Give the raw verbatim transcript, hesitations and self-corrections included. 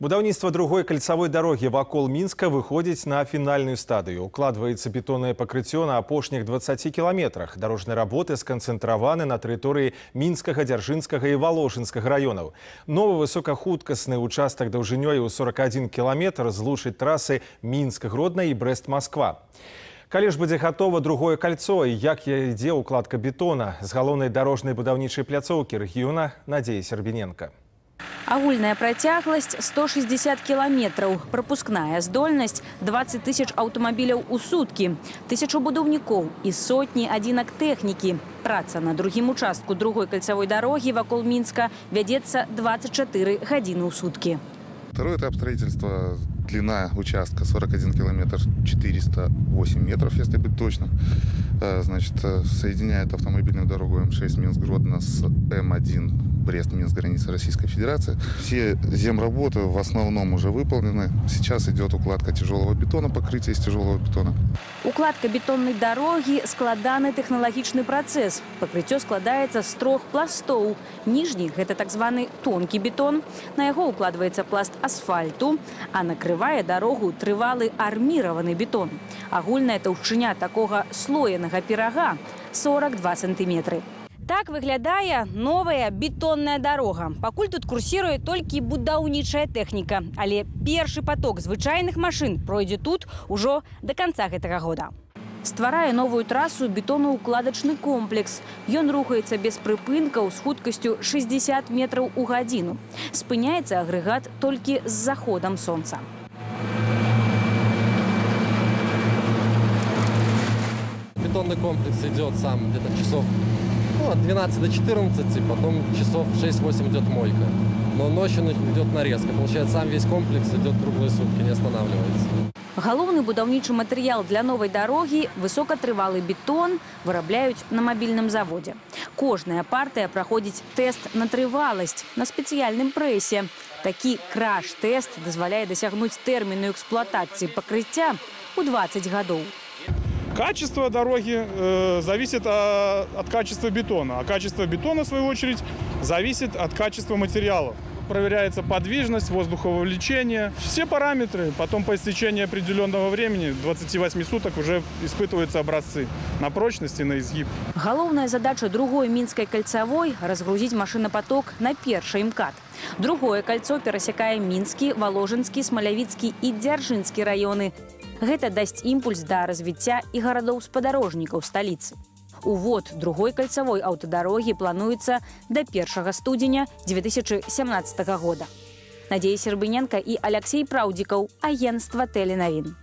Будаўніцтва другой кольцавой дороги вакол Мінска выходзіць на фінальную стадыю. Укладваецца бетоннае пакрыццё на апошніх дваццаці кіламетрах. Дарожныя работы сканцэнтраваны на тэрыторыі Мінскага, Дзяржынскага і Валожынскага раёнаў. Новы высокахуткасны участак даўжынёй у сорок один кіламетр злучыць трасы Мінск, Гродна і Брэст, Масква. Калі ж будзе готова другое кольцо і як ідзе укладка бетона з галоўнай дарожнай будаўнічай пляцоўкі рэгіёна Надзеі Сербіненка. Агульная протяглость – сто шестьдесят километров, пропускная здольность – двадцать тысяч автомобилей у сутки, тысячу будовников и сотни одинок техники. Праца на другим участку другой кольцевой дороги вокруг Минска ведется двадцать четыре годины у сутки. Второй этап строительства – длина участка сорок один километр четыреста восемь метров, если быть точным. Значит, соединяет автомобильную дорогу М шесть Минск-Гродно с М один Брест-Минск, граница Российской Федерации. Все земработы в основном уже выполнены. Сейчас идет укладка тяжелого бетона, покрытие из тяжелого бетона. Укладка бетонной дороги – складанный технологичный процесс. Покрытие складается с трех пластоў. Нижний – это так званый тонкий бетон. На его укладывается пласт асфальту, а накрывается дорогу трывалы армированный бетон. Агульная толщиня такого слоеного пирога сорок два сантиметра. Так выглядае новая бетонная дорога. Пакуль тут курсируе только будаўнічая техника, але першы поток звычайных машин пройдет тут уже до конца этого года. Стварае новую трассу бетоноукладочный комплекс. Ён рухаецца без прыпынкаў с хуткасцю шестьдесят метров у гадзіну. Спыняецца агрегат только с заходом солнца. Бетонный комплекс идет сам где-то часов ну, от двенадцати до четырнадцати, потом часов шесть-восемь идет мойка. Но ночью идет нарезка. Получается, сам весь комплекс идет круглые сутки, не останавливается. Головный будовничий материал для новой дороги – высокотрывалый бетон – вырабляют на мобильном заводе. Кожная партия проходит тест на трывалость на специальном прессе. Такі краш-тест дозволяет досягнуть термину эксплуатации покрытия у двадцать годов. Качество дороги э, зависит а, от качества бетона, а качество бетона, в свою очередь, зависит от качества материалов. Проверяется подвижность, воздуховлечение, все параметры. Потом по истечении определенного времени, двадцати восьми суток, уже испытываются образцы на прочность и на изгиб. Головная задача другой Минской кольцевой – разгрузить машинопоток на перший МКАД. Другое кольцо пересекает Минский, Воложинский, Смолявицкий и Дзяржинский районы. Гэта дасць импульс да развіцця и гарадоў-спадарожнікаў столицы. Увод другой кольцевой автодороги плануецца до первого студеня две тысячи семнадцатого года. Надзея Сербіненка и Алексей Праудиков, агентство «Теленовин».